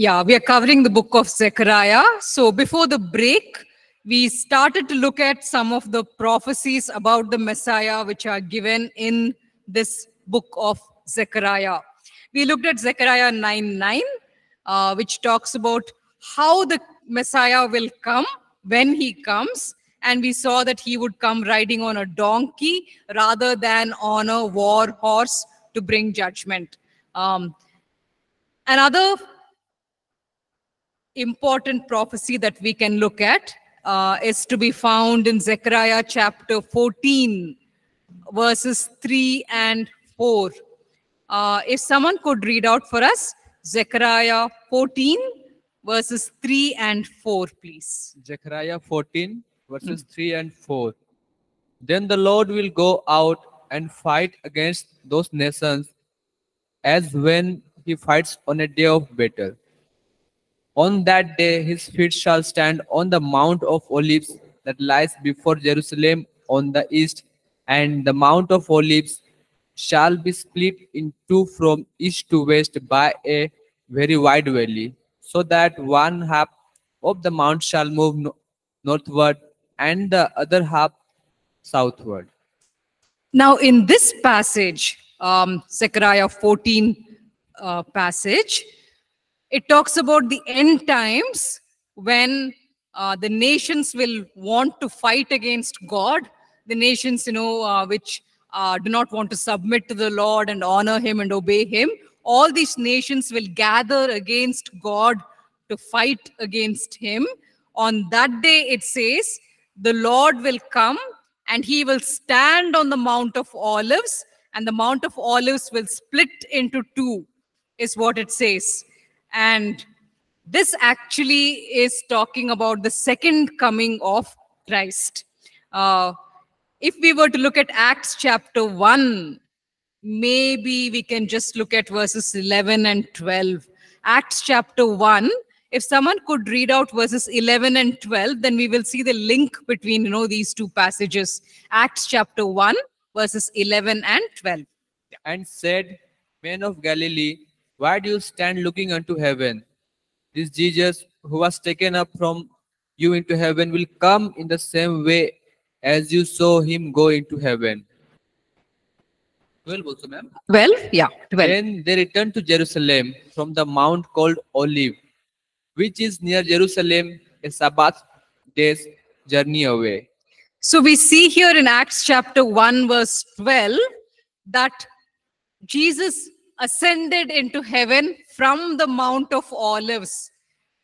Yeah, we are covering the book of Zechariah. So before the break, we started to look at some of the prophecies about the Messiah which are given in this book of Zechariah. We looked at Zechariah 9:9, which talks about how the Messiah will come when he comes. And we saw that he would come riding on a donkey rather than on a war horse to bring judgment. Another important prophecy that we can look at is to be found in Zechariah chapter 14, verses 3 and 4. If someone could read out for us, Zechariah 14, verses 3 and 4, please. Zechariah 14, verses 3 and 4. Then the Lord will go out and fight against those nations as when he fights on a day of battle. On that day, his feet shall stand on the Mount of Olives that lies before Jerusalem on the east, and the Mount of Olives shall be split in two from east to west by a very wide valley, so that one half of the mount shall move northward and the other half southward. Now in this passage, Zechariah 14 passage, it talks about the end times when the nations will want to fight against God. The nations, which do not want to submit to the Lord and honor him and obey him. All these nations will gather against God to fight against him. On that day, it says, the Lord will come and he will stand on the Mount of Olives, and the Mount of Olives will split into two, is what it says. And this actually is talking about the second coming of Christ. If we were to look at Acts chapter 1, maybe we can just look at verses 11 and 12. Acts chapter 1, if someone could read out verses 11 and 12, then we will see the link between these two passages. Acts chapter 1, verses 11 and 12. And said, Men of Galilee, why do you stand looking unto heaven? This Jesus, who was taken up from you into heaven, will come in the same way as you saw him go into heaven. 12 also, ma'am? 12, yeah. 12. Then they returned to Jerusalem from the mount called Olive, which is near Jerusalem, a Sabbath day's journey away. So we see here in Acts chapter 1, verse 12, that Jesus ascended into heaven from the Mount of Olives.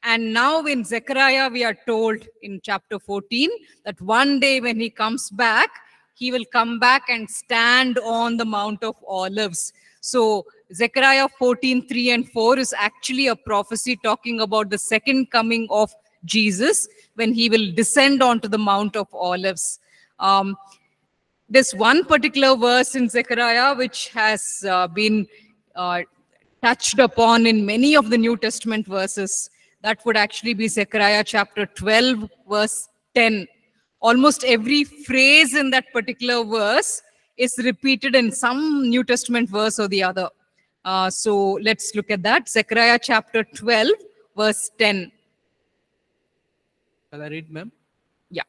And now in Zechariah, we are told in chapter 14 that one day when he comes back, he will come back and stand on the Mount of Olives. So Zechariah 14, 3 and 4 is actually a prophecy talking about the second coming of Jesus, when he will descend onto the Mount of Olives. This one particular verse in Zechariah, which has been touched upon in many of the New Testament verses. That would actually be Zechariah chapter 12, verse 10. Almost every phrase in that particular verse is repeated in some New Testament verse or the other. So let's look at that. Zechariah chapter 12, verse 10. Shall I read, ma'am? Yeah.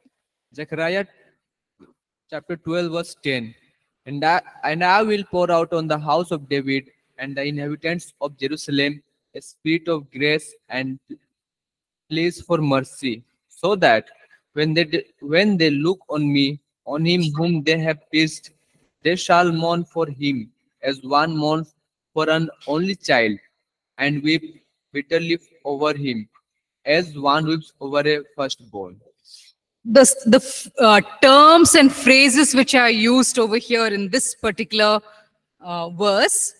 Zechariah chapter 12, verse 10. And I will pour out on the house of David and the inhabitants of Jerusalem a spirit of grace and place for mercy, so that when they look on me, on him whom they have pierced, they shall mourn for him as one mourns for an only child, and weep bitterly over him as one weeps over a firstborn. The terms and phrases which are used over here in this particular verse,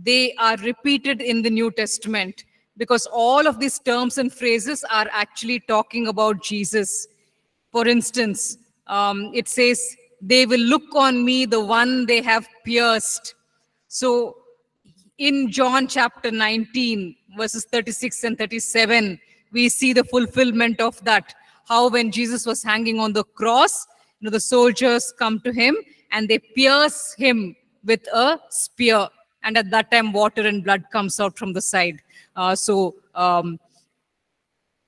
they are repeated in the New Testament, because all of these terms and phrases are actually talking about Jesus. For instance, it says, they will look on me, the one they have pierced. So in John chapter 19, verses 36 and 37, we see the fulfillment of that. How when Jesus was hanging on the cross, the soldiers come to him and they pierce him with a spear. And at that time, water and blood comes out from the side.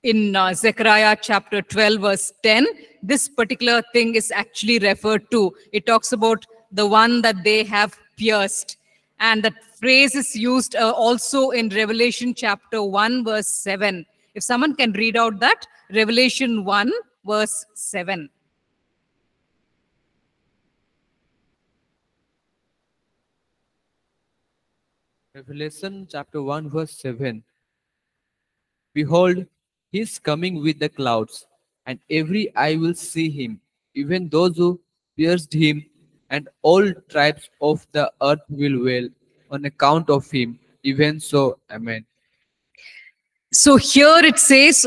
In Zechariah chapter 12, verse 10, this particular thing is actually referred to. It talks about the one that they have pierced. And that phrase is used also in Revelation chapter 1, verse 7. If someone can read out that, Revelation 1, verse 7. Revelation chapter 1, verse 7. Behold, he is coming with the clouds, and every eye will see him, even those who pierced him, and all tribes of the earth will wail on account of him. Even so, amen. So here it says,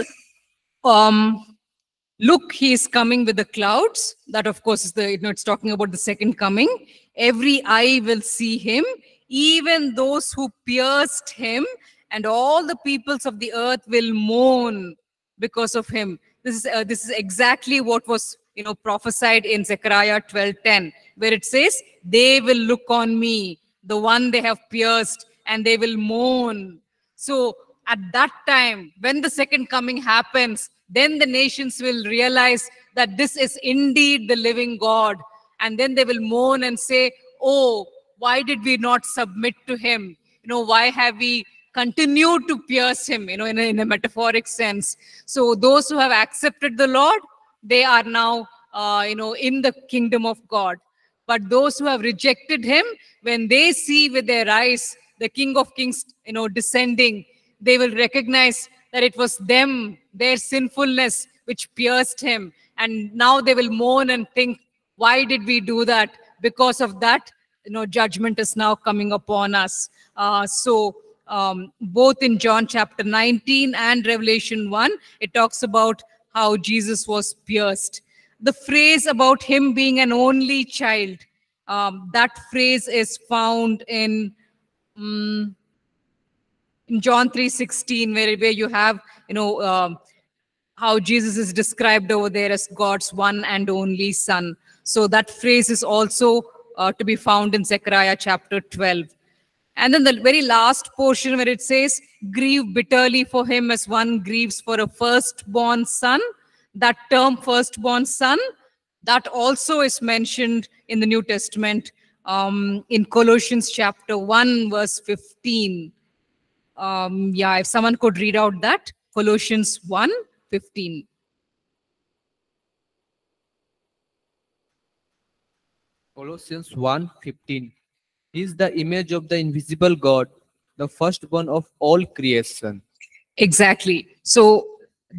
look, he is coming with the clouds. That, of course, is the, you know, it's talking about the second coming. Every eye will see him, even those who pierced him, and all the peoples of the earth will mourn because of him. This is exactly what was, you know, prophesied in Zechariah 12:10, where it says, they will look on me, the one they have pierced, and they will mourn. So at that time, when the second coming happens, then the nations will realize that this is indeed the living God. And then they will mourn and say, oh, why did we not submit to him? You know, why have we continue to pierce him, you know, in a metaphoric sense. So those who have accepted the Lord, they are now, you know, in the kingdom of God. But those who have rejected him, when they see with their eyes the King of Kings, you know, descending, they will recognize that it was them, their sinfulness, which pierced him. And now they will mourn and think, why did we do that? Because of that, you know, judgment is now coming upon us. Both in John chapter 19 and Revelation 1, it talks about how Jesus was pierced. The phrase about him being an only child, that phrase is found in John 3:16, where you have, you know, how Jesus is described over there as God's one and only Son. So that phrase is also to be found in Zechariah chapter 12. And then the very last portion where it says, grieve bitterly for him as one grieves for a firstborn son. That term firstborn son, that also is mentioned in the New Testament in Colossians chapter 1 verse 15. If someone could read out that, Colossians 1:15. Colossians 1:15. He is the image of the invisible God, the firstborn of all creation. Exactly. So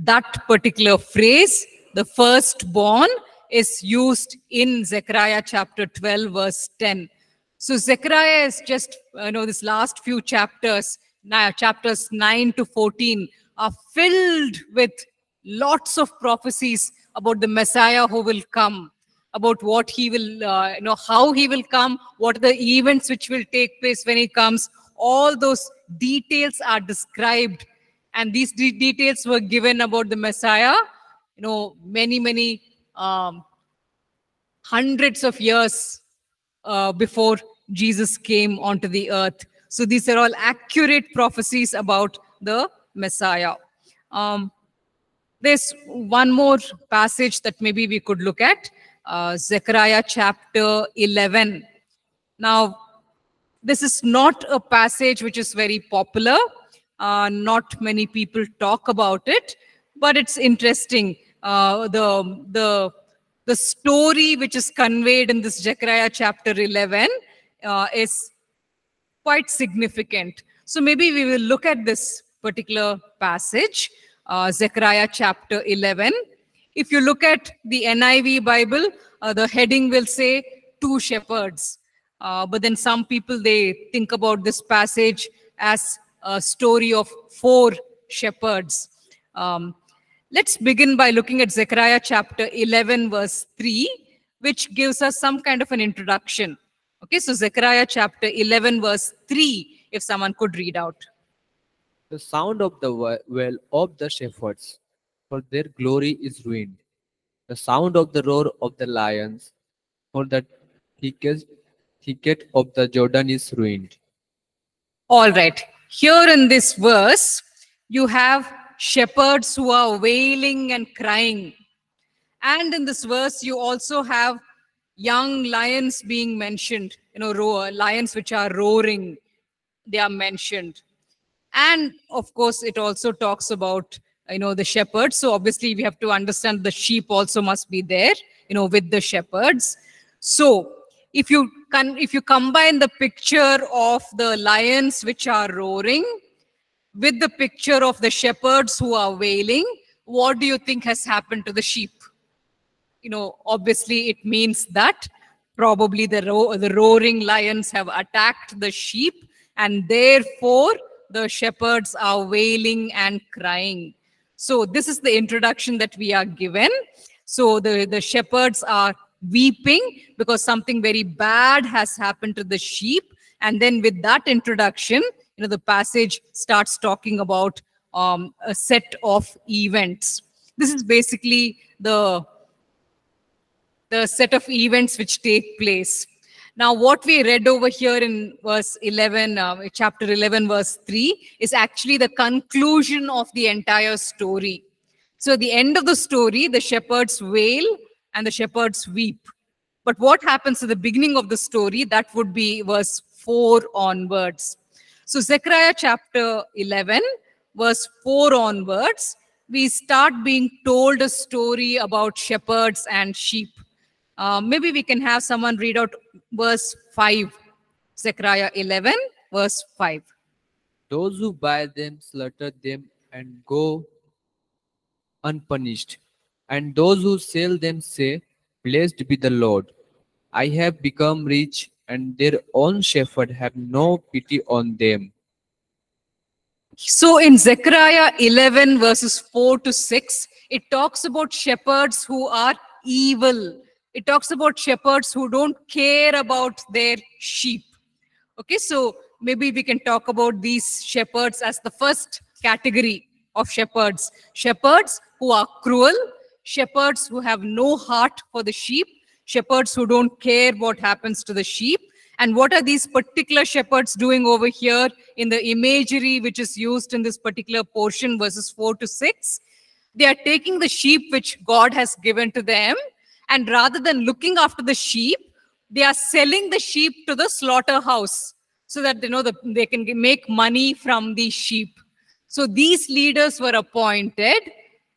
that particular phrase, the firstborn, is used in Zechariah chapter 12, verse 10. So Zechariah is just, you know, this last few chapters, now chapters 9 to 14, are filled with lots of prophecies about the Messiah who will come, about what he will, you know, how he will come, what are the events which will take place when he comes. All those details are described. And these details were given about the Messiah, you know, many hundreds of years before Jesus came onto the earth. So these are all accurate prophecies about the Messiah. There's one more passage that maybe we could look at. Zechariah chapter 11. Now, this is not a passage which is very popular. Not many people talk about it, but it's interesting. The story which is conveyed in this Zechariah chapter 11 is quite significant. So maybe we will look at this particular passage, Zechariah chapter 11. If you look at the NIV Bible, the heading will say two shepherds. But then some people, they think about this passage as a story of four shepherds. Let's begin by looking at Zechariah chapter 11 verse 3, which gives us some kind of an introduction. Okay, so Zechariah chapter 11 verse 3, if someone could read out. The sound of the wail of the shepherds, for their glory is ruined. The sound of the roar of the lions, for the thicket of the Jordan is ruined. All right. Here in this verse, you have shepherds who are wailing and crying. And in this verse, you also have young lions being mentioned, lions which are roaring, they are mentioned. And of course, it also talks about, the shepherds. So obviously we have to understand the sheep also must be there, with the shepherds. So if you combine the picture of the lions which are roaring with the picture of the shepherds who are wailing, what do you think has happened to the sheep? Obviously it means that probably the roaring lions have attacked the sheep, and therefore the shepherds are wailing and crying. So this is the introduction that we are given. So the shepherds are weeping because something very bad has happened to the sheep. And then with that introduction, the passage starts talking about a set of events. This is basically the set of events which take place. Now, what we read over here in chapter 11, verse 3, is actually the conclusion of the entire story. So at the end of the story, the shepherds wail and the shepherds weep. But what happens at the beginning of the story, that would be verse 4 onwards. So Zechariah chapter 11, verse 4 onwards, we start being told a story about shepherds and sheep. Maybe we can have someone read out verse 5, Zechariah 11, verse 5. Those who buy them, slaughter them, and go unpunished. And those who sell them say, blessed be the Lord. I have become rich, and their own shepherd have no pity on them. So in Zechariah 11, verses 4 to 6, it talks about shepherds who are evil. It talks about shepherds who don't care about their sheep. Okay, so maybe we can talk about these shepherds as the first category of shepherds. Shepherds who are cruel, shepherds who have no heart for the sheep, shepherds who don't care what happens to the sheep. And what are these particular shepherds doing over here in the imagery which is used in this particular portion, verses 4 to 6? They are taking the sheep which God has given to them, and rather than looking after the sheep, they are selling the sheep to the slaughterhouse so that they can make money from the sheep. So these leaders were appointed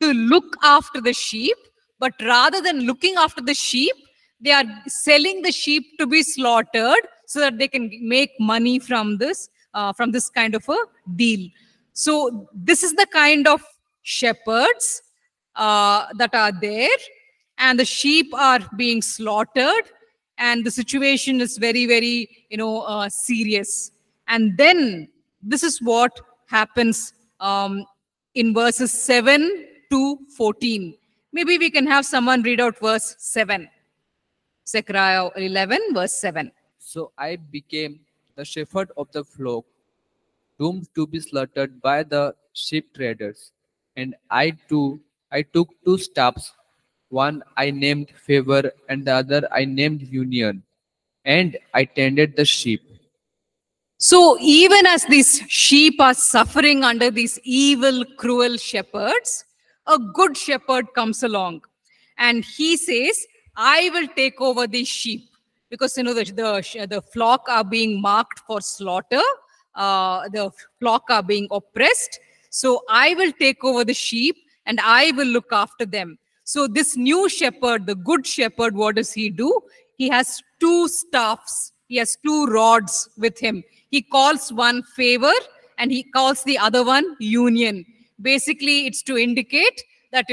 to look after the sheep, but rather than looking after the sheep, they are selling the sheep to be slaughtered so that they can make money from this kind of a deal. So this is the kind of shepherds that are there. And the sheep are being slaughtered, and the situation is very, very, serious. And then this is what happens in verses 7 to 14. Maybe we can have someone read out verse 7. Zechariah 11, verse 7. So I became the shepherd of the flock, doomed to be slaughtered by the sheep traders. And I took two staffs. One I named Favor, and the other I named Union, and I tended the sheep. So even as these sheep are suffering under these evil, cruel shepherds, a good shepherd comes along, and he says, I will take over these sheep, because the flock are being marked for slaughter, the flock are being oppressed, so I will take over the sheep, and I will look after them. So this new shepherd, the good shepherd, what does he do? He has two staffs. He has two rods with him. He calls one Favor and he calls the other one Union. Basically, it's to indicate that,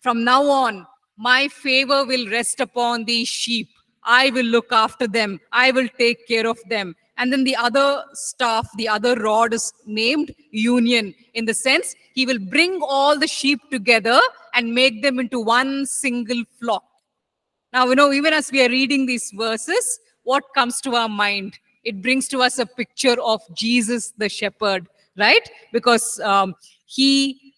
from now on, my favor will rest upon these sheep. I will look after them. I will take care of them. And then the other staff, the other rod, is named Union, in the sense he will bring all the sheep together and make them into one single flock. Now, even as we are reading these verses, what comes to our mind? It brings to us a picture of Jesus the shepherd, right? Because he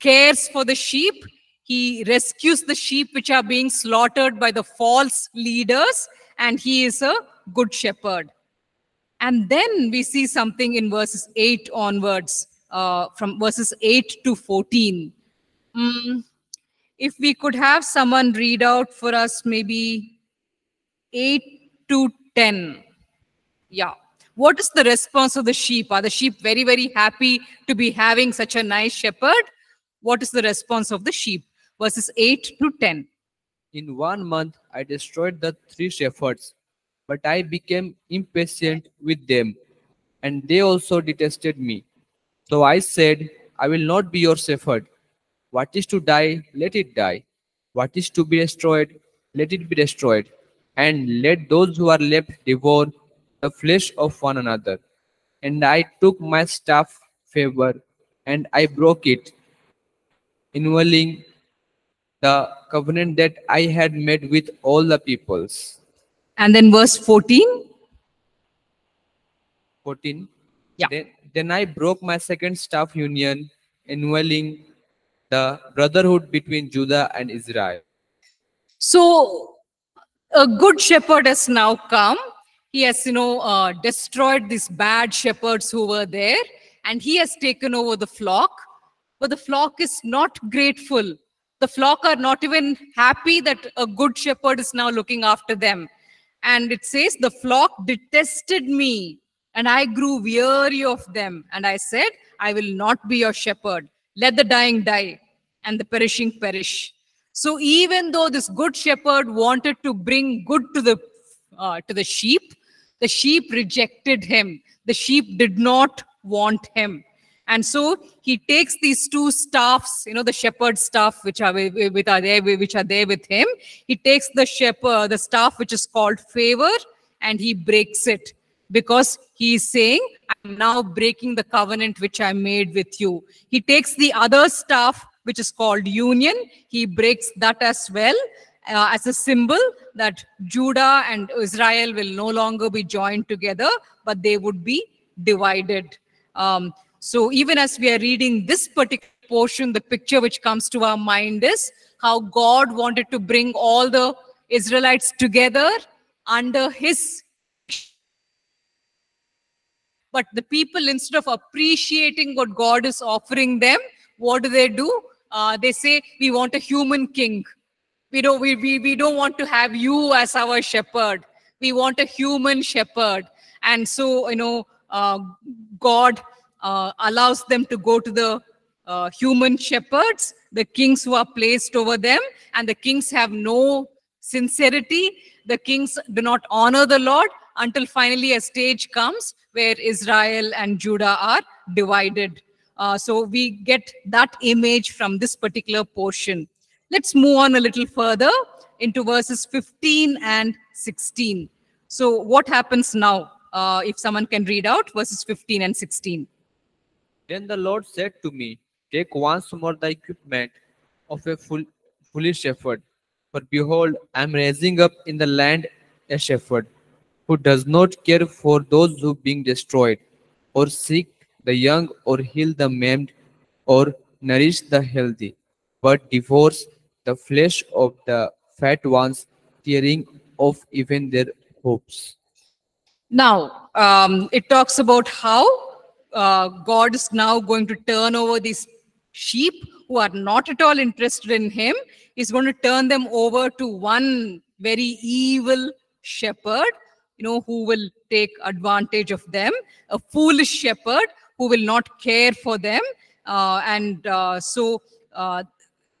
cares for the sheep. He rescues the sheep which are being slaughtered by the false leaders. And he is a good shepherd. And then we see something in verses 8 onwards, from verses 8 to 14. If we could have someone read out for us maybe 8 to 10. Yeah. What is the response of the sheep? Are the sheep very, very happy to be having such a nice shepherd? What is the response of the sheep? Verses 8 to 10. In 1 month, I destroyed the 3 shepherds, but I became impatient with them, and they also detested me. So I said, I will not be your shepherd. What is to die, let it die. What is to be destroyed, let it be destroyed. And let those who are left devour the flesh of one another. And I took my staff favor, and I broke it, annulling the covenant that I had made with all the peoples. And then verse 14. 14. Yeah. Then I broke my second staff union, annulling the brotherhood between Judah and Israel. So a good shepherd has now come. He has, destroyed these bad shepherds who were there, and he has taken over the flock. But the flock is not grateful. The flock are not even happy that a good shepherd is now looking after them. And it says, the flock detested me, and I grew weary of them. And I said, I will not be your shepherd. Let the dying die, and the perishing perish. So even though this good shepherd wanted to bring good to the sheep rejected him. The sheep did not want him. And so he takes these two staffs, the shepherd's staff, which are there with him. He takes the staff which is called favor, and he breaks it, because he is saying, I'm now breaking the covenant which I made with you. He takes the other staff which is called union. He breaks that as well, as a symbol that Judah and Israel will no longer be joined together, but they would be divided. So even as we are reading this particular portion, the picture which comes to our mind is how God wanted to bring all the Israelites together under his. But the people, instead of appreciating what God is offering them, what do? They say, we want a human king. We don't want to have you as our shepherd. We want a human shepherd. And so, God allows them to go to the human shepherds, the kings who are placed over them, and the kings have no sincerity. The kings do not honor the Lord, until finally a stage comes where Israel and Judah are divided. So we get that image from this particular portion. Let's move on a little further into verses 15 and 16. So what happens now? If someone can read out verses 15 and 16. Then the Lord said to me, take once more the equipment of a foolish shepherd. For behold, I am raising up in the land a shepherd who does not care for those who are being destroyed, or seek the young, or heal the maimed, or nourish the healthy, but devours the flesh of the fat ones, tearing off even their hopes. Now, it talks about how God is now going to turn over these sheep who are not at all interested in him. He's going to turn them over to one very evil shepherd, who will take advantage of them, a foolish shepherd who will not care for them. So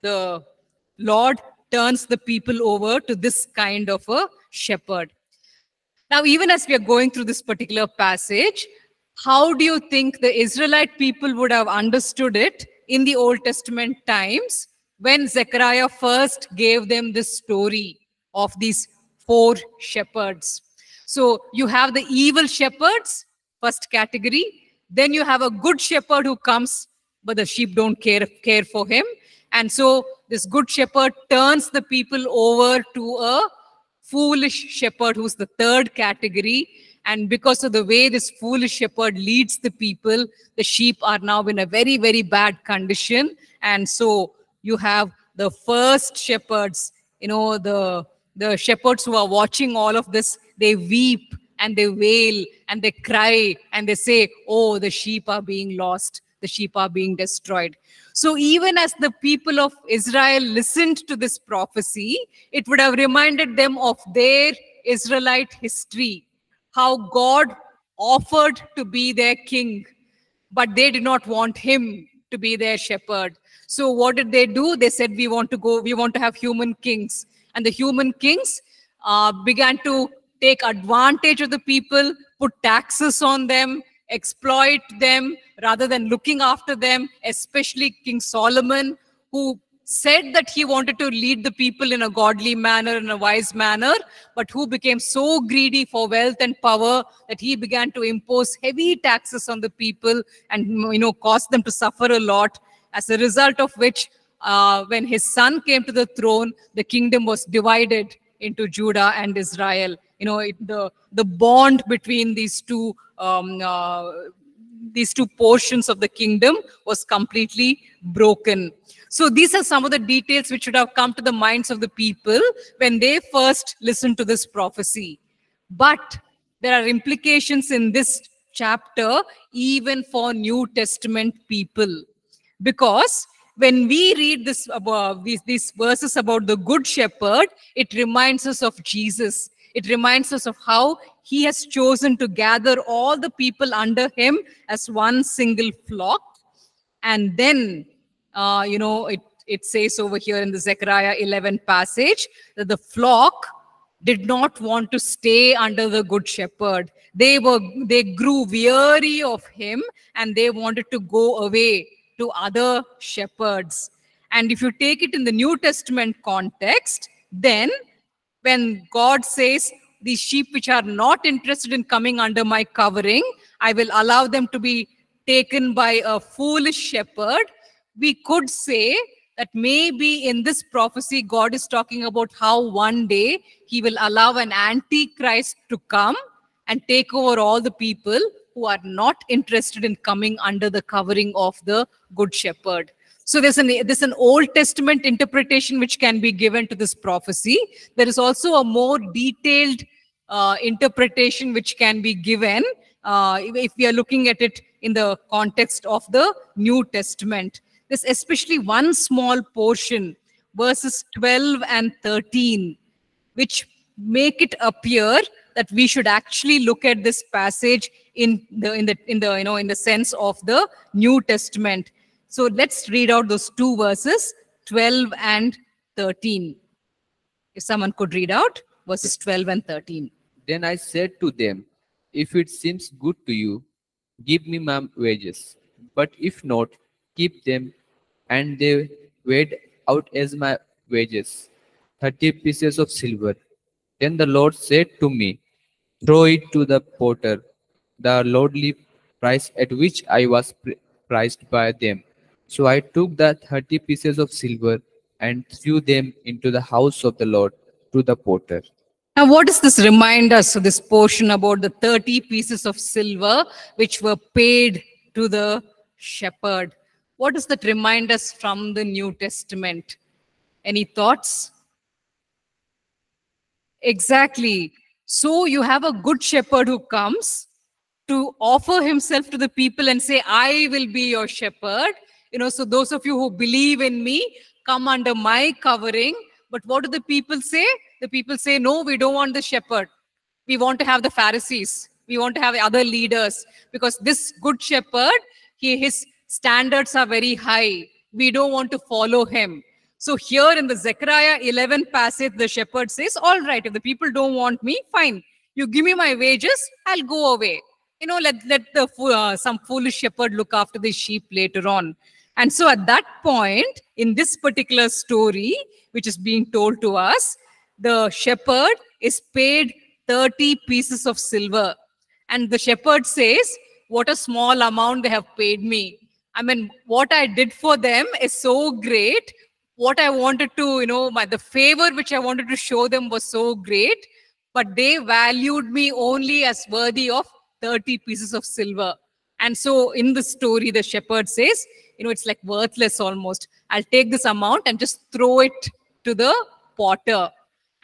the Lord turns the people over to this kind of a shepherd. Now, even as we are going through this particular passage, how do you think the Israelite people would have understood it in the Old Testament times when Zechariah first gave them this story of these 4 shepherds? So you have the evil shepherds, first category. Then you have a good shepherd who comes, but the sheep don't care for him. And so this good shepherd turns the people over to a foolish shepherd, who's the third category. And because of the way this foolish shepherd leads the people, the sheep are now in a very, very bad condition. And so you have the first shepherds, the shepherds who are watching all of this, they weep, and they wail and they cry and they say, oh, the sheep are being lost. The sheep are being destroyed. So even as the people of Israel listened to this prophecy, it would have reminded them of their Israelite history, how God offered to be their king, but they did not want him to be their shepherd. So what did they do? They said, we want to have human kings. And the human kings began to take advantage of the people, put taxes on them, exploit them rather than looking after them, especially King Solomon, who said that he wanted to lead the people in a godly manner, in a wise manner, but who became so greedy for wealth and power that he began to impose heavy taxes on the people and, you know, caused them to suffer a lot. As a result of which, when his son came to the throne, the kingdom was divided into Judah and Israel. You know, the bond between these two portions of the kingdom was completely broken. So these are some of the details which should have come to the minds of the people when they first listened to this prophecy. But there are implications in this chapter even for New Testament people. Because when we read this, these verses about the Good Shepherd, it reminds us of Jesus. It reminds us of how he has chosen to gather all the people under him as one single flock. And then, you know, it says over here in the Zechariah 11 passage that the flock did not want to stay under the Good Shepherd. They grew weary of him and they wanted to go away to other shepherds. And if you take it in the New Testament context, then when God says, these sheep which are not interested in coming under my covering, I will allow them to be taken by a foolish shepherd, we could say that maybe in this prophecy, God is talking about how one day he will allow an antichrist to come and take over all the people who are not interested in coming under the covering of the Good Shepherd. So there's an Old Testament interpretation which can be given to this prophecy. There is also a more detailed interpretation which can be given if we are looking at it in the context of the New Testament. There's especially one small portion, verses 12 and 13, which make it appear that we should actually look at this passage in the sense of the New Testament. So let's read out those two verses, 12 and 13. If someone could read out verses 12 and 13. Then I said to them, if it seems good to you, give me my wages. But if not, keep them. And they weighed out as my wages, 30 pieces of silver. Then the Lord said to me, throw it to the potter, the lordly price at which I was priced by them. So I took the 30 pieces of silver and threw them into the house of the Lord to the potter. Now what does this remind us of, this portion about the 30 pieces of silver which were paid to the shepherd? What does that remind us from the New Testament? Any thoughts? Exactly. So you have a good shepherd who comes to offer himself to the people and say, I will be your shepherd. You know, so those of you who believe in me, come under my covering. But what do the people say? The people say, no, we don't want the shepherd. We want to have the Pharisees. We want to have other leaders. Because this good shepherd, his standards are very high. We don't want to follow him. So here in the Zechariah 11 passage, the shepherd says, all right, if the people don't want me, fine. You give me my wages, I'll go away. You know, let some foolish shepherd look after the sheep later on. And so at that point, in this particular story, which is being told to us, the shepherd is paid 30 pieces of silver. And the shepherd says, what a small amount they have paid me. I mean, what I did for them is so great. What I wanted to, you know, the favor which I wanted to show them was so great. But they valued me only as worthy of 30 pieces of silver. And so in the story, the shepherd says, you know, it's like worthless almost. I'll take this amount and just throw it to the potter.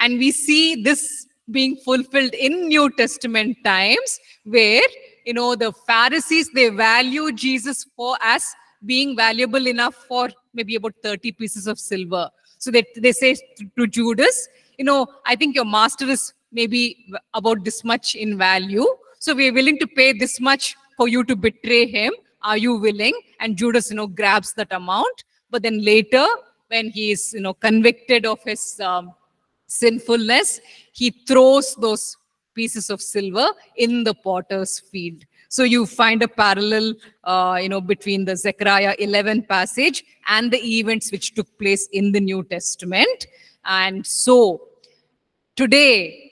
And we see this being fulfilled in New Testament times, where, the Pharisees, they value Jesus as being valuable enough for maybe about 30 pieces of silver. So they say to Judas, I think your master is maybe about this much in value. So we're willing to pay this much for you to betray him. Are you willing? And Judas, grabs that amount. But then later, when he is, convicted of his sinfulness, he throws those pieces of silver in the potter's field. So you find a parallel, between the Zechariah 11 passage and the events which took place in the New Testament. And so today,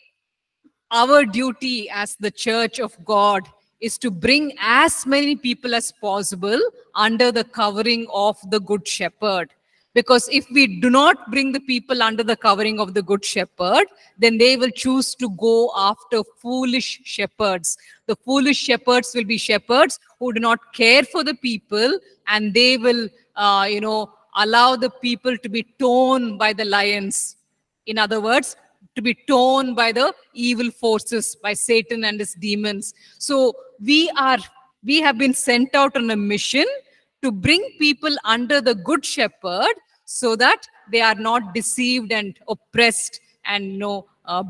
our duty as the Church of God is to bring as many people as possible under the covering of the Good Shepherd. Because if we do not bring the people under the covering of the Good Shepherd, then they will choose to go after foolish shepherds. The foolish shepherds will be shepherds who do not care for the people, and they will, allow the people to be torn by the lions. In other words, to be torn by the evil forces, by Satan and his demons. So we have been sent out on a mission to bring people under the Good Shepherd so that they are not deceived and oppressed and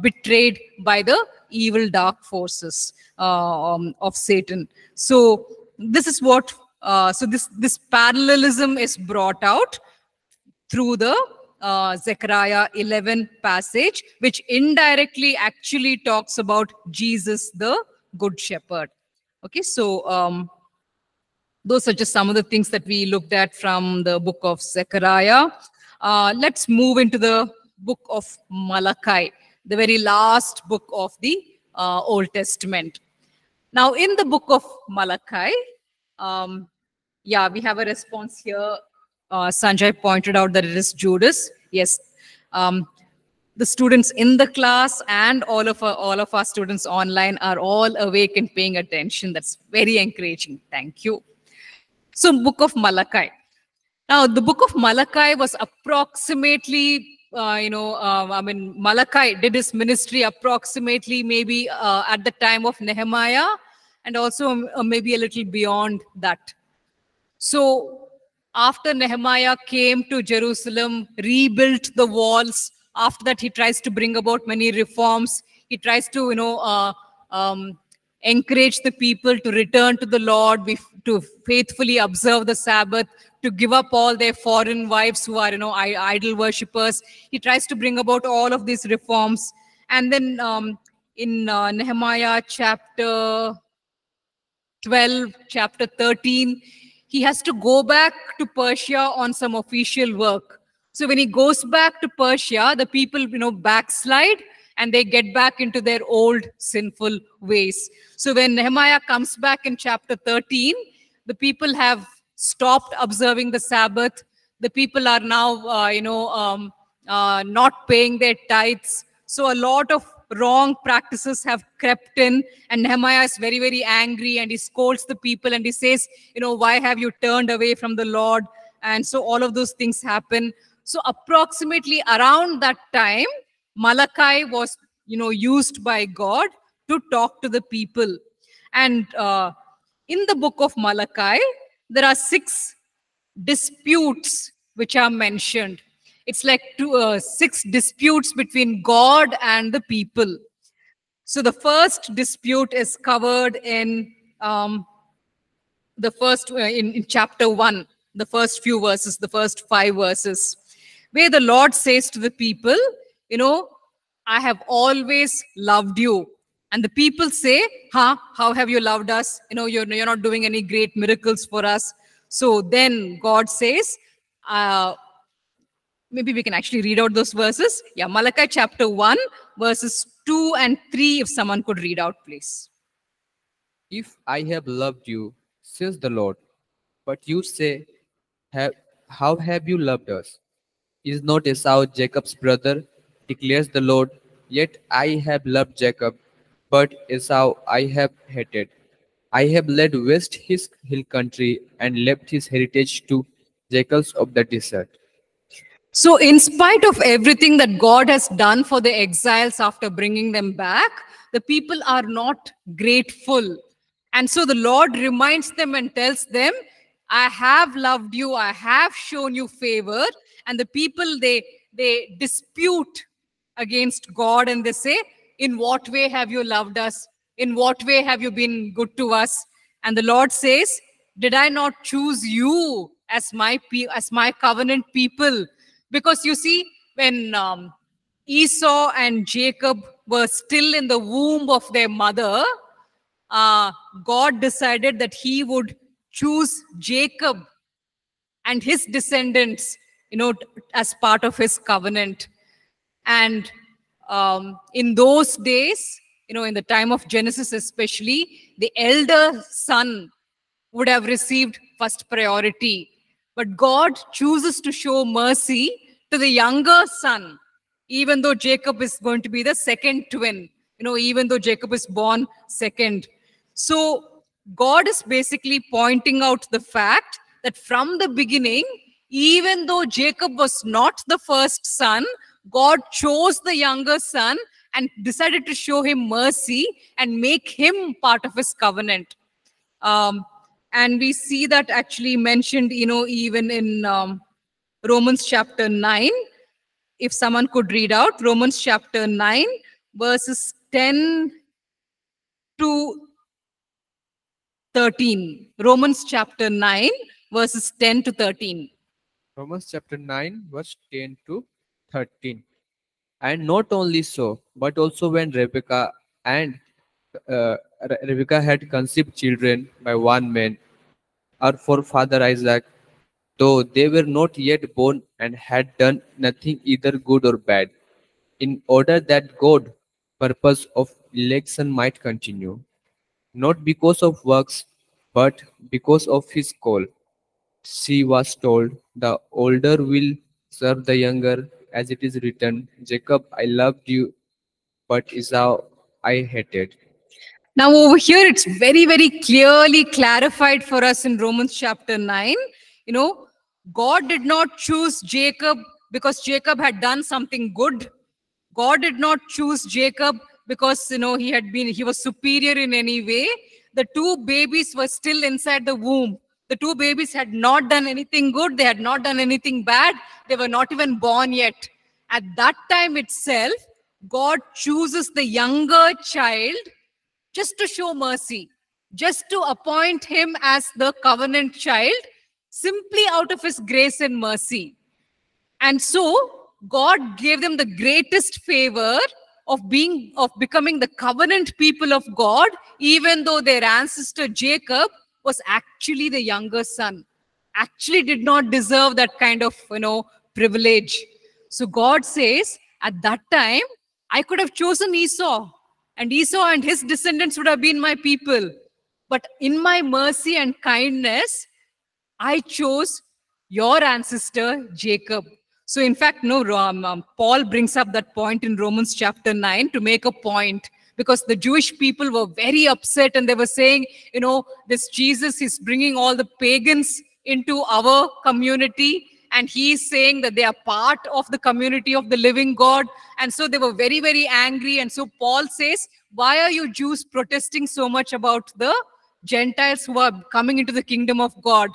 betrayed by the evil dark forces of Satan. So this is what, this parallelism is brought out through the Zechariah 11 passage, which indirectly actually talks about Jesus, the Good Shepherd. Okay, so those are just some of the things that we looked at from the book of Zechariah. Let's move into the book of Malachi, the very last book of the Old Testament. Now, in the book of Malachi, we have a response here. Sanjay pointed out that it is Judas. Yes. The students in the class and all of our students online are all awake and paying attention. That's very encouraging. Thank you. So, book of Malachi. Now, the book of Malachi was approximately, Malachi did his ministry approximately maybe at the time of Nehemiah and also maybe a little beyond that. So, after Nehemiah came to Jerusalem, rebuilt the walls, after that he tries to bring about many reforms. He tries to, encourage the people to return to the Lord, to faithfully observe the Sabbath, to give up all their foreign wives who are, idol worshippers. He tries to bring about all of these reforms. And then in Nehemiah chapter 12, chapter 13, he has to go back to Persia on some official work. So when he goes back to Persia, the people, backslide and they get back into their old sinful ways. So when Nehemiah comes back in chapter 13, the people have stopped observing the Sabbath. The people are now, not paying their tithes. So a lot of wrong practices have crept in, and Nehemiah is very, very angry, and he scolds the people and he says, why have you turned away from the Lord? And so all of those things happen. So approximately around that time, Malachi was, used by God to talk to the people. And in the book of Malachi, there are 6 disputes which are mentioned. It's like 6 disputes between God and the people. So the first dispute is covered in in chapter 1, the first few verses, the first 5 verses, where the Lord says to the people, I have always loved you. And the people say, how have you loved us? You're not doing any great miracles for us. So then God says, maybe we can actually read out those verses. Yeah, Malachi chapter 1, verses 2 and 3, if someone could read out, please. If I have loved you, says the Lord, but you say, how have you loved us? Is not Esau Jacob's brother? Declares the Lord, yet I have loved Jacob, but Esau I have hated. I have led west his hill country and left his heritage to jackals of the desert. So in spite of everything that God has done for the exiles after bringing them back, the people are not grateful. And so the Lord reminds them and tells them, I have loved you, I have shown you favor. And the people, they dispute against God and they say, in what way have you loved us? In what way have you been good to us? And the Lord says, did I not choose you as my covenant people? Because you see, when Esau and Jacob were still in the womb of their mother, God decided that he would choose Jacob and his descendants, you know, as part of his covenant. And in those days, you know, in the time of Genesis especially, the elder son would have received first priority. But God chooses to show mercy to the younger son, even though Jacob is going to be the second twin, you know, even though Jacob is born second. So God is basically pointing out the fact that from the beginning, even though Jacob was not the first son, God chose the younger son and decided to show him mercy and make him part of his covenant. And we see that actually mentioned, you know, even in Romans chapter 9. If someone could read out, Romans chapter 9, verses 10 to 13. Romans chapter 9, verses 10 to 13. Romans chapter 9, verse 10 to 13. And not only so, but also when Rebecca and Rebecca had conceived children by one man, our forefather Isaac, though they were not yet born and had done nothing either good or bad, in order that God's purpose of election might continue, not because of works, but because of his call. She was told, the older will serve the younger, as it is written, Jacob, I loved you, but Esau, I hated. Now over here, it's very, very clearly clarified for us in Romans chapter 9. You know, God did not choose Jacob because Jacob had done something good. God did not choose Jacob because, you know, he was superior in any way. The two babies were still inside the womb. The two babies had not done anything good. They had not done anything bad. They were not even born yet. At that time itself, God chooses the younger child just to show mercy, just to appoint him as the covenant child, simply out of his grace and mercy. And so God gave them the greatest favor of becoming the covenant people of God, even though their ancestor Jacob was actually the younger son, actually did not deserve that kind of, you know, privilege. So God says, at that time, I could have chosen Esau, and Esau and his descendants would have been my people. But in my mercy and kindness, I chose your ancestor, Jacob. So in fact, Paul brings up that point in Romans chapter 9 to make a point, because the Jewish people were very upset and they were saying, you know, this Jesus is bringing all the pagans into our community. And he's saying that they are part of the community of the living God. And so they were very, very angry. And so Paul says, why are you Jews protesting so much about the Gentiles who are coming into the kingdom of God?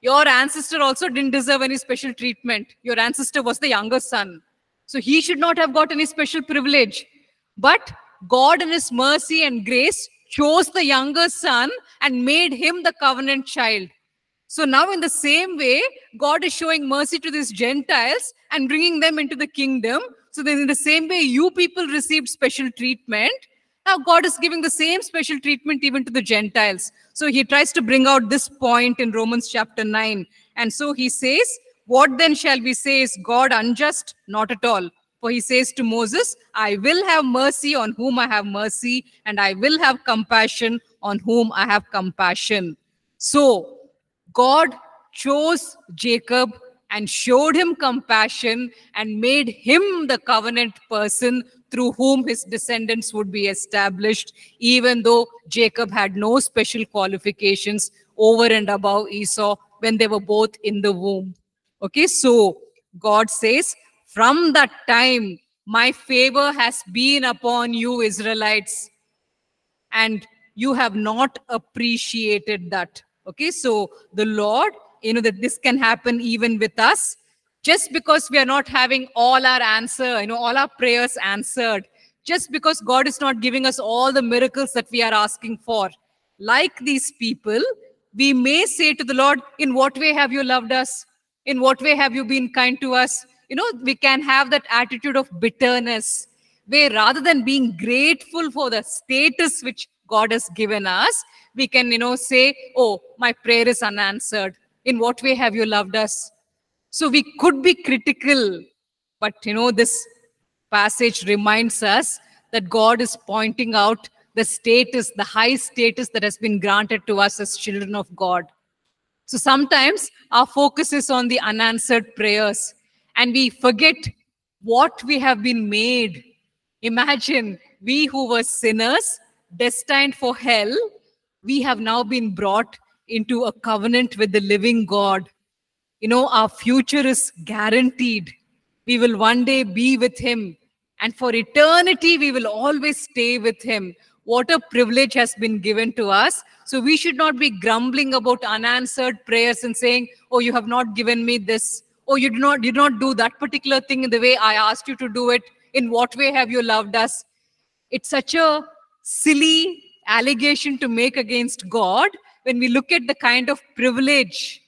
Your ancestor also didn't deserve any special treatment. Your ancestor was the younger son. So he should not have got any special privilege. But God in his mercy and grace chose the younger son and made him the covenant child. So now in the same way, God is showing mercy to these Gentiles and bringing them into the kingdom. So then in the same way, you people received special treatment. Now God is giving the same special treatment even to the Gentiles. So he tries to bring out this point in Romans chapter 9. And so he says, what then shall we say? Is God unjust? Not at all. For he says to Moses, I will have mercy on whom I have mercy, and I will have compassion on whom I have compassion. So God chose Jacob and showed him compassion and made him the covenant person through whom his descendants would be established, even though Jacob had no special qualifications over and above Esau when they were both in the womb. Okay, so God says, from that time, my favor has been upon you, Israelites, and you have not appreciated that. Okay, so the Lord, you know, that this can happen even with us. Just because we are not having all our answer, you know, all our prayers answered, just because God is not giving us all the miracles that we are asking for, like these people, we may say to the Lord, in what way have you loved us? In what way have you been kind to us? You know, we can have that attitude of bitterness, where rather than being grateful for the status which God has given us, we can, you know, say, oh, my prayer is unanswered. In what way have you loved us? So we could be critical, but you know, this passage reminds us that God is pointing out the status, the high status that has been granted to us as children of God. So sometimes our focus is on the unanswered prayers and we forget what we have been made. Imagine, we who were sinners, destined for hell, we have now been brought into a covenant with the living God. You know, our future is guaranteed. We will one day be with him, and for eternity we will always stay with him. What a privilege has been given to us. So we should not be grumbling about unanswered prayers and saying, oh, you have not given me this. Oh, you did not do that particular thing in the way I asked you to do it. In what way have you loved us? It's such a silly allegation to make against God when we look at the kind of privilege,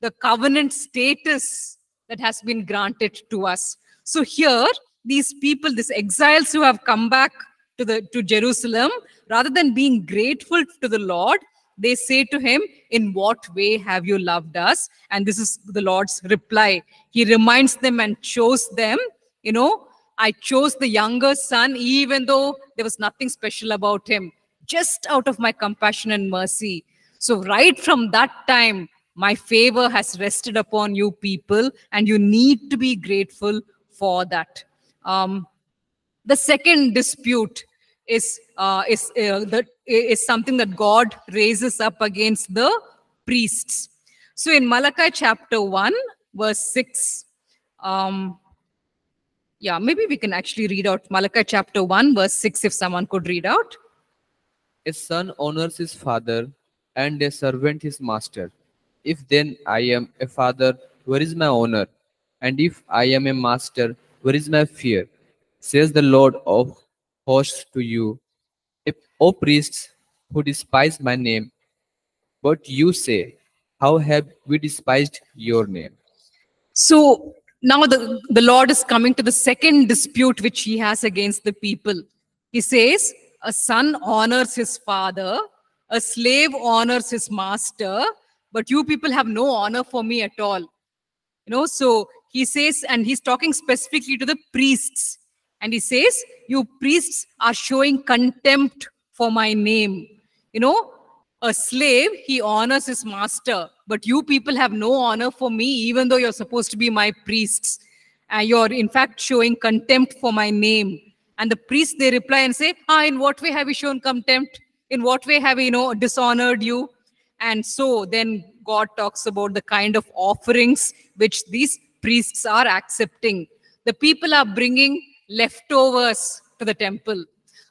the covenant status that has been granted to us. So here, these people, these exiles who have come back to Jerusalem, rather than being grateful to the Lord, they say to him, in what way have you loved us? And this is the Lord's reply. He reminds them and chose them, you know, I chose the younger son, even though there was nothing special about him, just out of my compassion and mercy. So right from that time, my favor has rested upon you people, and you need to be grateful for that. The second dispute is something that God raises up against the priests. So in Malachi chapter 1, verse 6, yeah, maybe we can actually read out Malachi chapter 1, verse 6, if someone could read out. A son honors his father, and a servant his master. If then I am a father, where is my honor? And if I am a master, where is my fear? Says the Lord of hosts to you, O priests who despise my name. But you say, how have we despised your name? So now the Lord is coming to the second dispute which he has against the people. He says, a son honors his father, a slave honors his master, but you people have no honor for me at all. You know, so he says, and he's talking specifically to the priests. And he says, you priests are showing contempt for my name. You know, a slave, he honors his master, but you people have no honor for me, even though you're supposed to be my priests. You're in fact showing contempt for my name. And the priests, they reply and say, in what way have we shown contempt? In what way have we, you know, dishonored you? And so then God talks about the kind of offerings which these priests are accepting. The people are bringing leftovers to the temple.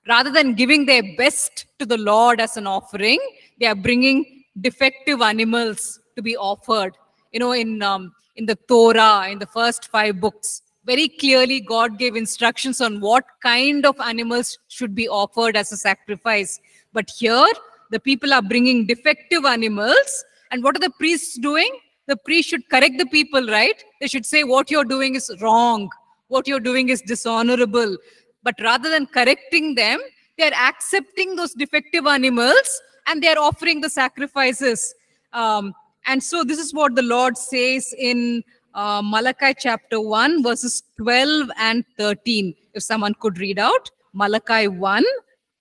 Rather than giving their best to the Lord as an offering, they are bringing defective animals to be offered. You know, in the Torah, in the first 5 books, very clearly God gave instructions on what kind of animals should be offered as a sacrifice. But here, the people are bringing defective animals. And what are the priests doing? The priest should correct the people, right? They should say, what you're doing is wrong. What you're doing is dishonorable. But rather than correcting them, they're accepting those defective animals and they're offering the sacrifices. And so this is what the Lord says in Malachi chapter 1, verses 12 and 13. If someone could read out, Malachi 1,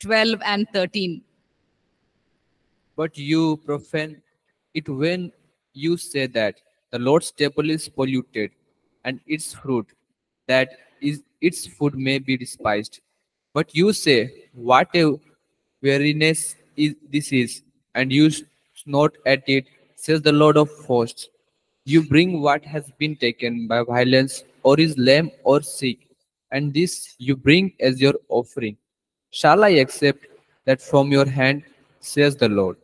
12 and 13. But you profane it when you say that the Lord's table is polluted and its fruit, that is its food, may be despised. But you say, what a weariness this is, and you snort at it, says the Lord of hosts. You bring what has been taken by violence, or is lame or sick, and this you bring as your offering. Shall I accept that from your hand, says the Lord?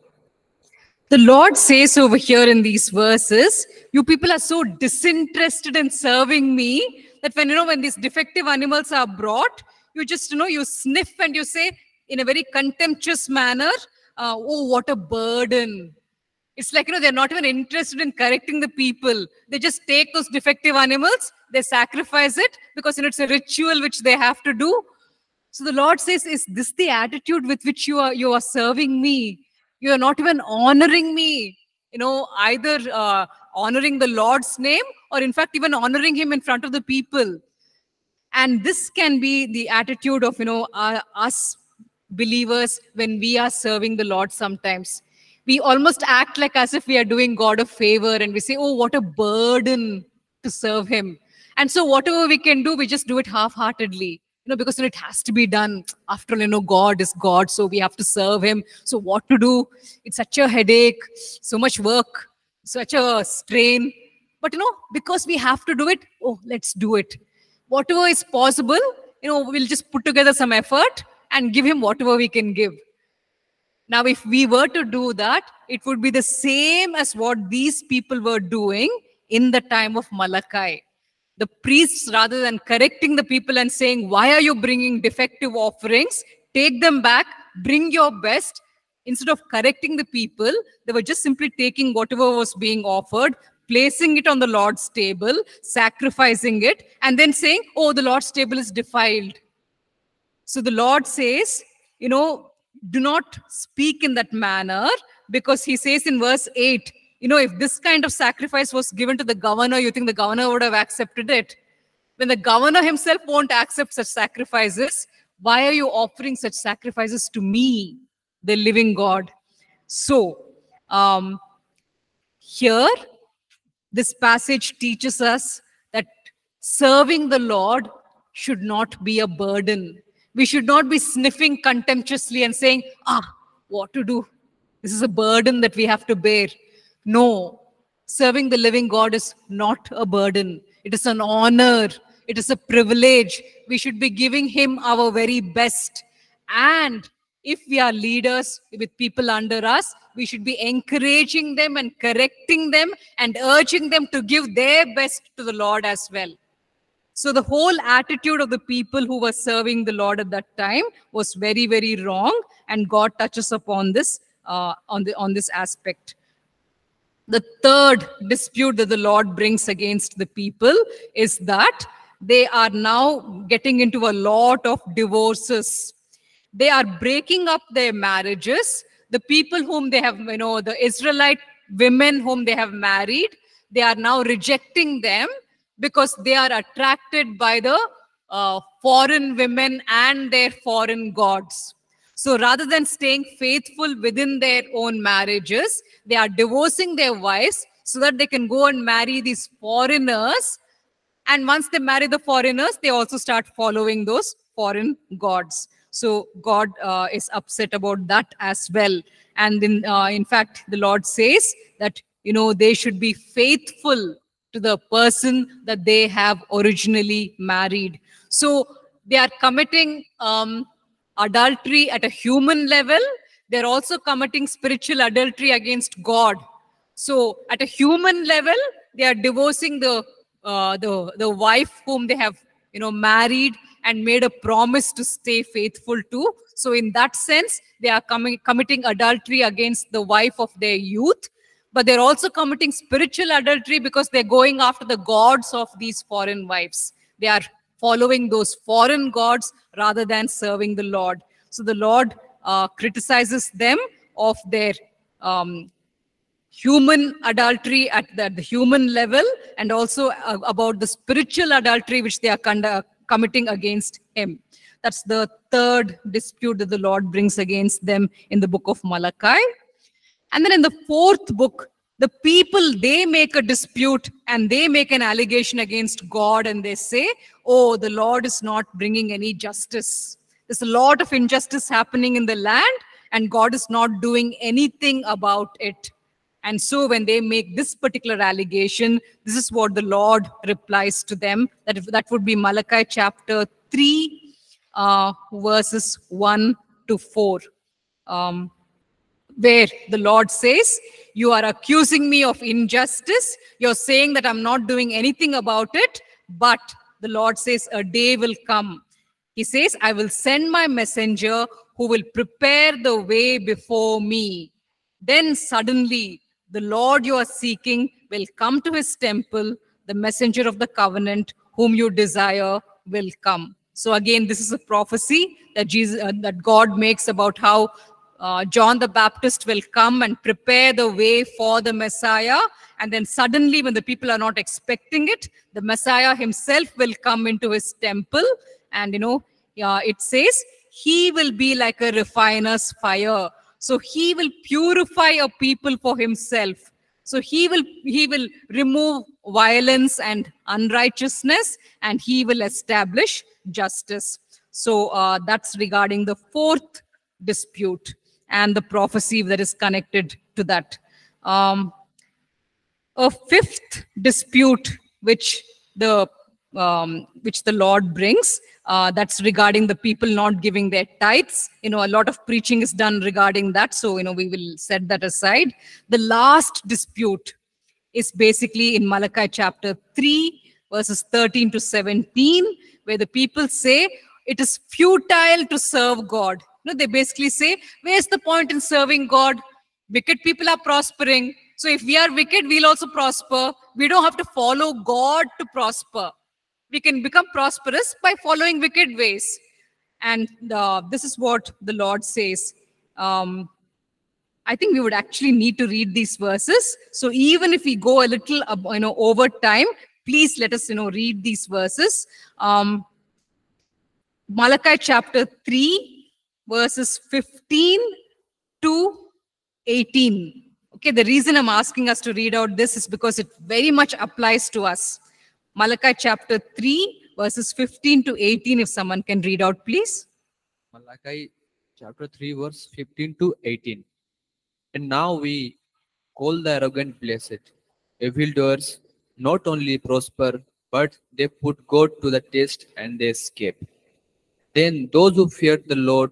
The Lord says over here in these verses, you people are so disinterested in serving me that when these defective animals are brought, you just, you sniff and you say in a very contemptuous manner, oh, what a burden. It's like, they're not even interested in correcting the people. They just take those defective animals, they sacrifice it because, it's a ritual which they have to do. So the Lord says, is this the attitude with which you are serving me? You are not even honoring me, either honoring the Lord's name or in fact even honoring him in front of the people. And this can be the attitude of, us believers when we are serving the Lord sometimes. We almost act like as if we are doing God a favor and we say, oh, what a burden to serve him. And so whatever we can do, we just do it half-heartedly. Because it has to be done. After all, God is God, so we have to serve him. So what to do? It's such a headache, so much work, such a strain. But, because we have to do it, oh, let's do it. Whatever is possible, we'll just put together some effort and give him whatever we can give. Now, if we were to do that, it would be the same as what these people were doing in the time of Malachi. The priests, rather than correcting the people and saying, why are you bringing defective offerings? Take them back, bring your best. Instead of correcting the people, they were just simply taking whatever was being offered, placing it on the Lord's table, sacrificing it, and then saying, oh, the Lord's table is defiled. So the Lord says, do not speak in that manner, because he says in verse 8, if this kind of sacrifice was given to the governor, you think the governor would have accepted it? When the governor himself won't accept such sacrifices, why are you offering such sacrifices to me, the living God? So, here, this passage teaches us that serving the Lord should not be a burden. We should not be sniffing contemptuously and saying, what to do? This is a burden that we have to bear. No, serving the living God is not a burden. It is an honor. It is a privilege. We should be giving him our very best. And if we are leaders with people under us, we should be encouraging them and correcting them and urging them to give their best to the Lord as well. So the whole attitude of the people who were serving the Lord at that time was very, very wrong. And God touches upon this, on this aspect. The third dispute that the Lord brings against the people is that they are now getting into a lot of divorces. They are breaking up their marriages. The people whom they have, the Israelite women whom they have married, they are now rejecting them because they are attracted by the foreign women and their foreign gods. So rather than staying faithful within their own marriages, they are divorcing their wives so that they can go and marry these foreigners. And once they marry the foreigners, they also start following those foreign gods. So God is upset about that as well. And in fact, the Lord says that, they should be faithful to the person that they have originally married. So they are committing adultery at a human level. They're also committing spiritual adultery against God. So at a human level, they are divorcing the wife whom they have, married and made a promise to stay faithful to. So in that sense, they are committing adultery against the wife of their youth. But they're also committing spiritual adultery because they're going after the gods of these foreign wives. They are following those foreign gods rather than serving the Lord. So the Lord criticizes them of their human adultery at the human level, and also about the spiritual adultery which they are committing against him. That's the third dispute that the Lord brings against them in the book of Malachi. And then in the fourth book, the people, they make a dispute and they make an allegation against God, and they say, oh, the Lord is not bringing any justice. There's a lot of injustice happening in the land and God is not doing anything about it. And so when they make this particular allegation, this is what the Lord replies to them. That would be Malachi chapter 3, verses 1 to 4, where the Lord says, "You are accusing me of injustice. You're saying that I'm not doing anything about it." But the Lord says, a day will come. He says, "I will send my messenger who will prepare the way before me. Then suddenly the Lord you are seeking will come to his temple. The messenger of the covenant whom you desire will come." So again, this is a prophecy that God makes about how John the Baptist will come and prepare the way for the Messiah. And then suddenly, when the people are not expecting it, the Messiah himself will come into his temple. And it says, he will be like a refiner's fire. So he will purify a people for himself. So he will remove violence and unrighteousness, and he will establish justice. So that's regarding the fourth dispute and the prophecy that is connected to that. A fifth dispute which the Lord brings, that's regarding the people not giving their tithes. A lot of preaching is done regarding that, so we will set that aside. The last dispute is basically in Malachi chapter 3, verses 13 to 17, where the people say, it is futile to serve God. They basically say, where's the point in serving God? Wicked people are prospering. So if we are wicked, we'll also prosper. We don't have to follow God to prosper. We can become prosperous by following wicked ways. And this is what the Lord says. I think we would actually need to read these verses. So even if we go a little over time, please let us read these verses. Malachi chapter 3, verses 15 to 18. Okay, the reason I'm asking us to read out this is because it very much applies to us. Malachi chapter 3, verses 15 to 18, if someone can read out, please. Malachi chapter 3, verse 15 to 18. And now we call the arrogant blessed. Evildoers not only prosper, but they put God to the test and they escape. Then those who feared the Lord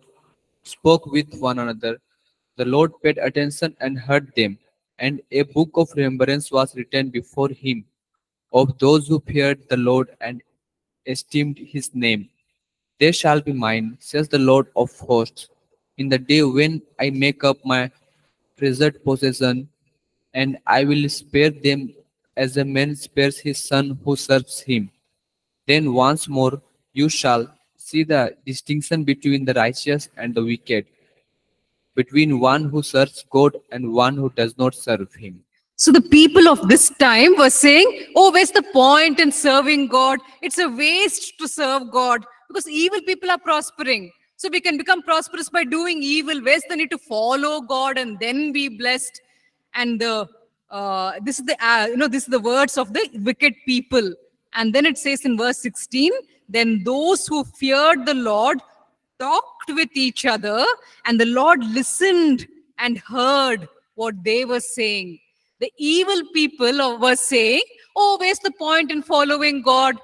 spoke with one another. The Lord paid attention and heard them, and a book of remembrance was written before him of those who feared the Lord and esteemed his name. They shall be mine, says the Lord of hosts, in the day when I make up my treasured possession, and I will spare them as a man spares his son who serves him. Then once more you shall see the distinction between the righteous and the wicked, between one who serves God and one who does not serve him. So the people of this time were saying, oh, where's the point in serving God? It's a waste to serve God because evil people are prospering. So we can become prosperous by doing evil. Where's the need to follow God and then be blessed? And this is the words of the wicked people. And then it says in verse 16, then those who feared the Lord talked with each other, and the Lord listened and heard what they were saying. The evil people were saying, oh, where's the point in following God?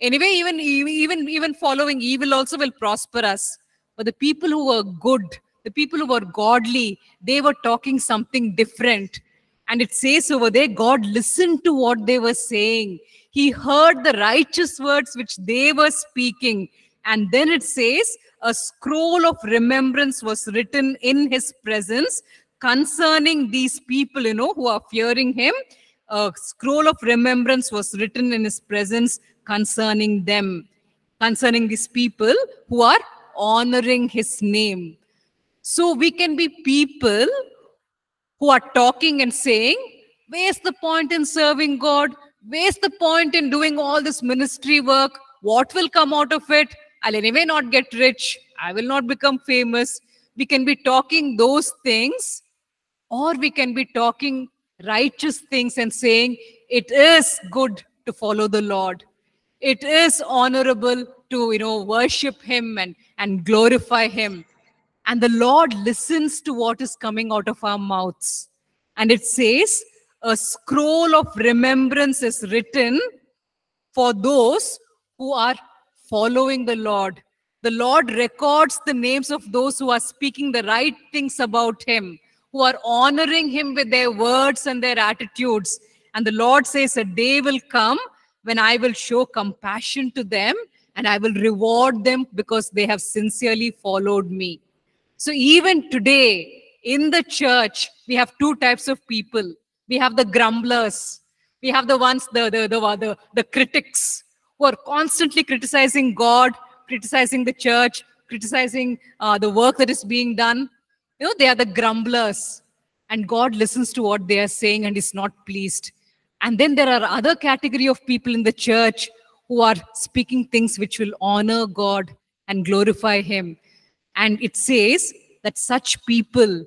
Anyway, even following evil also will prosper us. But the people who were good, the people who were godly, they were talking something different. And it says over there, God listened to what they were saying. He heard the righteous words which they were speaking. And then it says, a scroll of remembrance was written in his presence concerning these people, who are fearing him. A scroll of remembrance was written in his presence concerning them, concerning these people who are honoring his name. So we can be people who are talking and saying, where's the point in serving God? Where's the point in doing all this ministry work? What will come out of it? I'll anyway not get rich. I will not become famous. We can be talking those things, or we can be talking righteous things and saying, it is good to follow the Lord. It is honorable to, worship him and glorify him. And the Lord listens to what is coming out of our mouths. And it says, a scroll of remembrance is written for those who are following the Lord. The Lord records the names of those who are speaking the right things about him, who are honoring him with their words and their attitudes. And the Lord says, a day will come when I will show compassion to them and I will reward them because they have sincerely followed me. So even today in the church, we have two types of people. We have the grumblers. We have the ones, the critics who are constantly criticizing God, criticizing the church, criticizing the work that is being done. You know, they are the grumblers. And God listens to what they are saying and is not pleased. And then there are other category of people in the church who are speaking things which will honor God and glorify him. And it says that such people,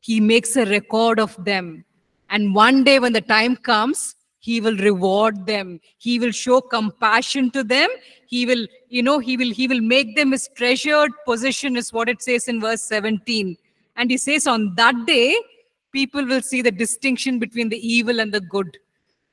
he makes a record of them. And one day when the time comes, he will reward them. He will show compassion to them. He will, you know, he will make them his treasured possession is what it says in verse 17. And he says on that day, people will see the distinction between the evil and the good.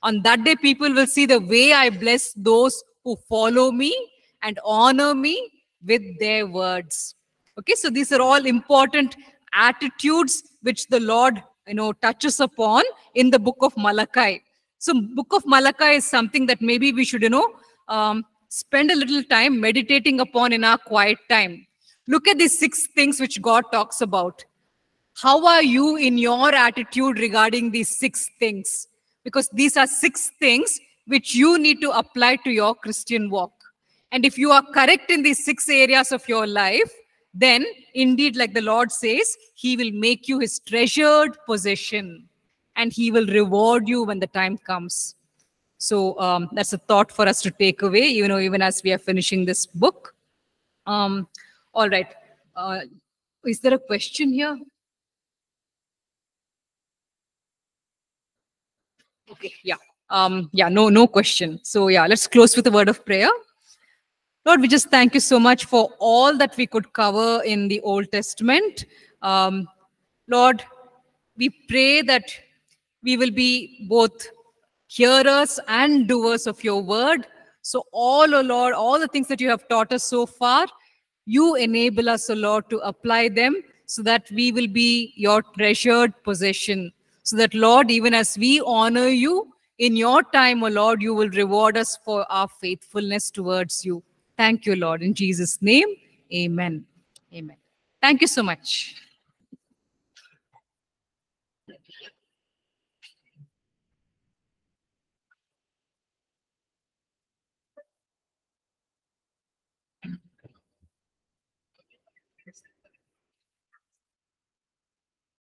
On that day, people will see the way I bless those who follow me and honor me with their words. Okay, so these are all important attitudes which the Lord, you know, touches upon in the book of Malachi. So book of Malachi is something that maybe we should, you know, spend a little time meditating upon in our quiet time. Look at these 6 things which God talks about. How are you in your attitude regarding these 6 things? Because these are 6 things which you need to apply to your Christian walk. And if you are correct in these 6 areas of your life, then indeed, like the Lord says, he will make you his treasured possession and he will reward you when the time comes. So that's a thought for us to take away, you know, even as we are finishing this book. All right. Is there a question here? Okay, yeah. No question. So yeah, let's close with a word of prayer. Lord, we just thank you so much for all that we could cover in the Old Testament. Lord, we pray that we will be both hearers and doers of your word. So all, oh Lord, all the things that you have taught us so far, you enable us, oh Lord, to apply them so that we will be your treasured possession. So that, Lord, even as we honor you, in your time, oh Lord, you will reward us for our faithfulness towards you. Thank you, Lord. In Jesus' name, amen. Amen. Thank you so much.